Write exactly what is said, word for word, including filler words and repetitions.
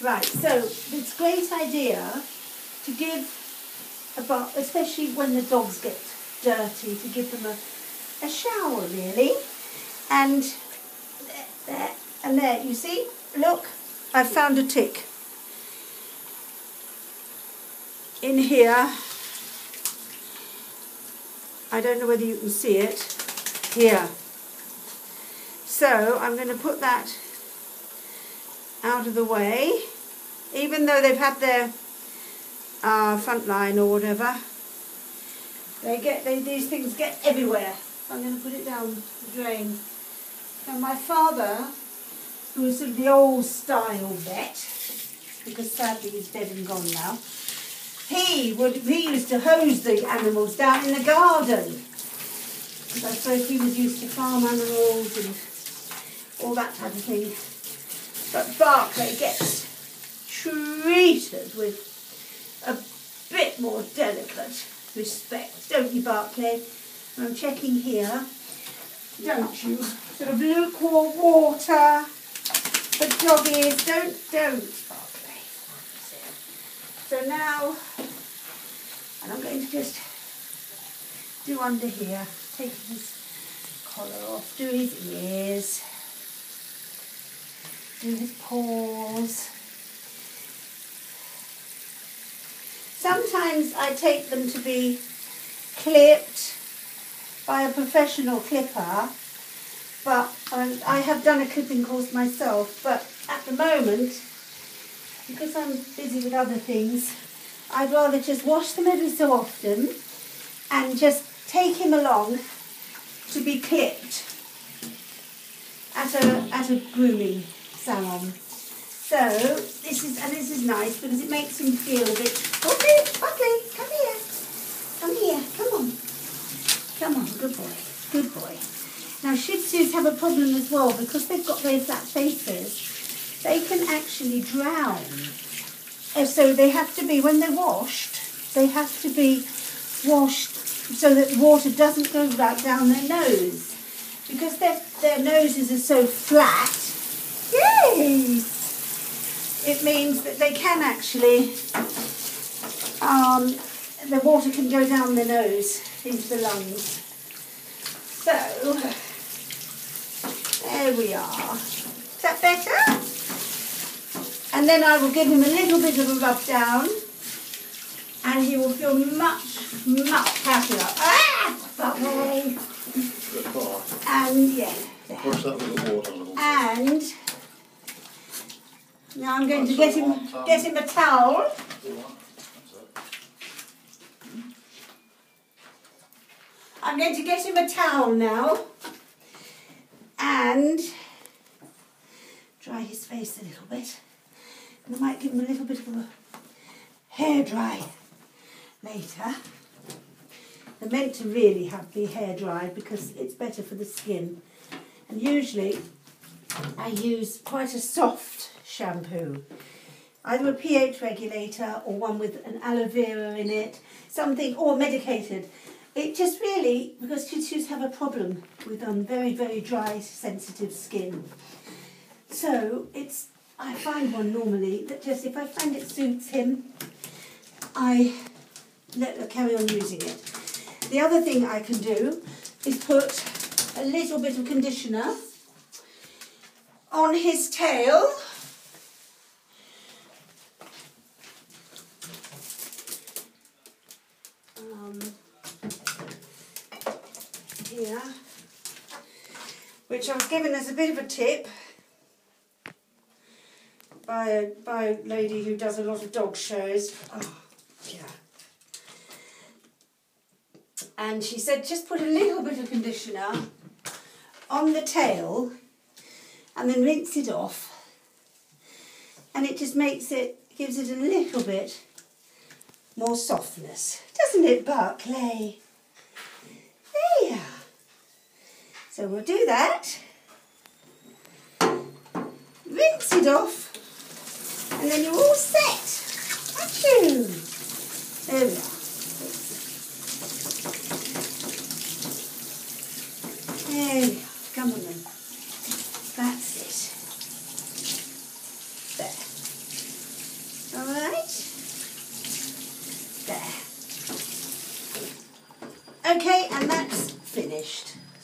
Right, so it's a great idea to give, about, especially when the dogs get dirty, to give them a, a shower really. And there, there, and there, you see? Look, I've found a tick. In here, I don't know whether you can see it, here. So I'm going to put that out of the way, even though they've had their uh, front line or whatever. They get they, these things get everywhere. I'm going to put it down the drain. Now my father, who was sort of the old style vet, because sadly he's dead and gone now, he would he used to hose the animals down in the garden. Because I suppose he was used to farm animals and all that type of thing. But Barclay gets treated with a bit more delicate respect, don't you, Barclay? I'm checking here, don't you? Sort of lukewarm water for doggies. Don't, don't, Barclay. So now, and I'm going to just do under here, take his collar off, do his ears. Do his paws. Sometimes I take them to be clipped by a professional clipper, but um, I have done a clipping course myself, but at the moment, because I'm busy with other things, I'd rather just wash them every so often and just take him along to be clipped at a, at a grooming salon. So this is, and this is nice because it makes him feel a bit, okay, okay, come here, come here, come on, come on, good boy, good boy. Now Shih Tzus have a problem as well because they've got very flat faces, they can actually drown. And so they have to be, when they're washed, they have to be washed so that water doesn't go right down their nose because their, their noses are so flat. Yes! It means that they can actually, um, the water can go down the nose into the lungs. So, there we are. Is that better? And then I will give him a little bit of a rub down and he will feel much, much happier. Ah! Okay. Good boy. And, yeah. Push that little water on him. And... now I'm going to get him, get him a towel. I'm going to get him a towel now and dry his face a little bit. And I might give him a little bit of a hair dry later. They're meant to really have the hair dry because it's better for the skin. And usually I use quite a soft shampoo, either a pH regulator or one with an aloe vera in it, something, or medicated. It just really, because Shih Tzus have a problem with um, very, very dry, sensitive skin. So it's, I find one normally that just, if I find it suits him, I let, let carry on using it. The other thing I can do is put a little bit of conditioner on his tail. Here, which I was given as a bit of a tip by a, by a lady who does a lot of dog shows. Oh, yeah. And she said just put a little bit of conditioner on the tail and then rinse it off, and it just makes it, gives it a little bit more softness, doesn't it, Barclay? There. So we'll do that, rinse it off, and then you're all set, aren't you? There we are. There we are. Come on then. That's it. There. Okay, and that's finished.